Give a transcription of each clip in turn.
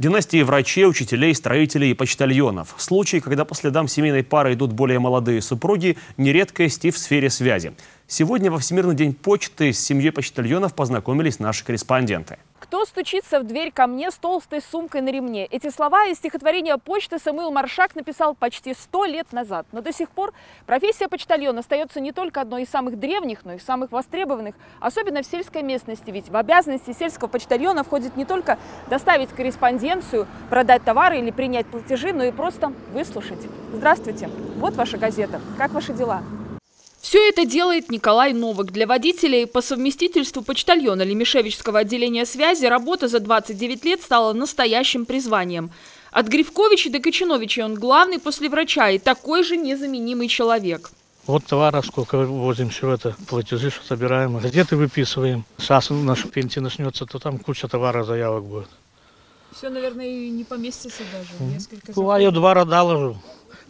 Династии врачей, учителей, строителей и почтальонов. Случаи, когда по следам семейной пары идут более молодые супруги, нередкость и в сфере связи. Сегодня во Всемирный день почты с семьей почтальонов познакомились наши корреспонденты. «Кто стучится в дверь ко мне с толстой сумкой на ремне?» Эти слова из стихотворения «Почты» Самуил Маршак написал почти 100 лет назад. Но до сих пор профессия почтальона остается не только одной из самых древних, но и самых востребованных, особенно в сельской местности. Ведь в обязанности сельского почтальона входит не только доставить корреспондентов, продать товары или принять платежи, но и просто выслушать. Здравствуйте, вот ваша газета. Как ваши дела? Все это делает Николай Новок. Для водителя и по совместительству почтальона Лемешевичского отделения связи работа за 29 лет стала настоящим призванием. От Грифковича до Кочиновича он главный после врача и такой же незаменимый человек. Вот товаров сколько возим, все это, платежи что собираем, газеты выписываем. Сейчас наша пенсия начнется, то там куча товаров, заявок будет. Все, наверное, и не поместится даже. Бываю, два рода ложу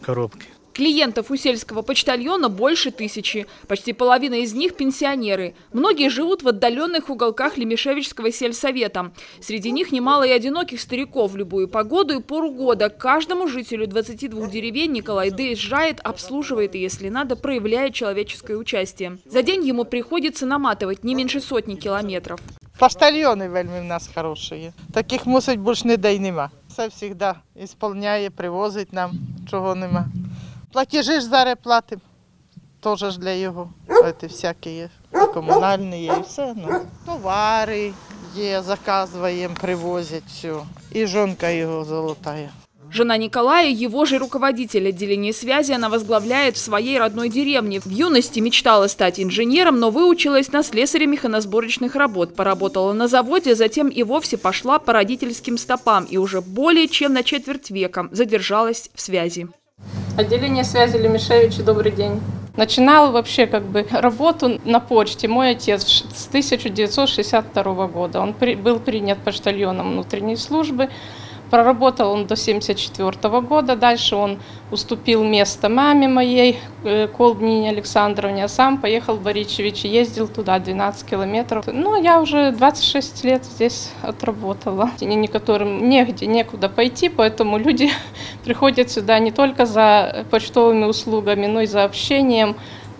коробки. Клиентов у сельского почтальона больше 1000. Почти половина из них – пенсионеры. Многие живут в отдаленных уголках Лемешевичского сельсовета. Среди них немало и одиноких стариков. В любую погоду и пору года каждому жителю 22 деревень Николай доезжает, обслуживает и, если надо, проявляет человеческое участие. За день ему приходится наматывать не меньше сотни километров. Почтальоны вельми в нас хорошие. Таких мусить больше не дай нема. Все всегда исполняет, привозит нам, чего нема. Платежи ж зараз платим, тоже ж для его. Это всякие коммунальные и все. Ну. Товары е, заказываем, привозят все. И жонка его золотая. Жена Николая, его же руководитель отделения связи, она возглавляет в своей родной деревне. В юности мечтала стать инженером, но выучилась на слесаря механосборочных работ. Поработала на заводе, затем и вовсе пошла по родительским стопам. И уже более чем на четверть века задержалась в связи. Отделение связи Лемешевича, добрый день. Начинала вообще как бы работу на почте мой отец с 1962 года. Он был принят почтальоном внутренней службы. Проработал он до 1974 года, дальше он уступил место маме моей, Колбнине Александровне, а сам поехал в Боричевич и ездил туда 12 километров. Ну, я уже 26 лет здесь отработала. Некоторым некуда пойти, поэтому люди приходят сюда не только за почтовыми услугами, но и за общением.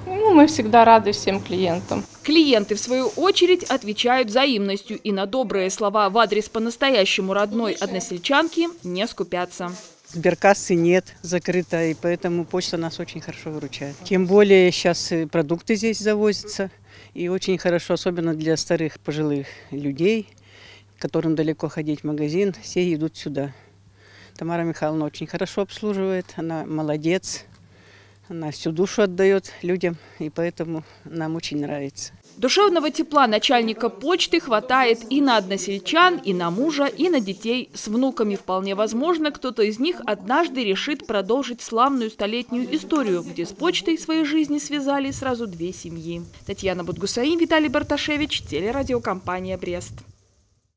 Ну, мы всегда рады всем клиентам. Клиенты, в свою очередь, отвечают взаимностью и на добрые слова в адрес по-настоящему родной односельчанки не скупятся. Сберкассы нет, закрыто, и поэтому почта нас очень хорошо выручает. Тем более сейчас продукты здесь завозятся, и очень хорошо, особенно для старых пожилых людей, которым далеко ходить в магазин, все идут сюда. Тамара Михайловна очень хорошо обслуживает, она молодец. Она всю душу отдает людям, и поэтому нам очень нравится. Душевного тепла начальника почты хватает и на односельчан, и на мужа, и на детей с внуками. Вполне возможно, кто-то из них однажды решит продолжить славную столетнюю историю, где с почтой своей жизни связали сразу две семьи. Татьяна Бут-Гусаим, Виталий Барташевич, телерадиокомпания «Брест».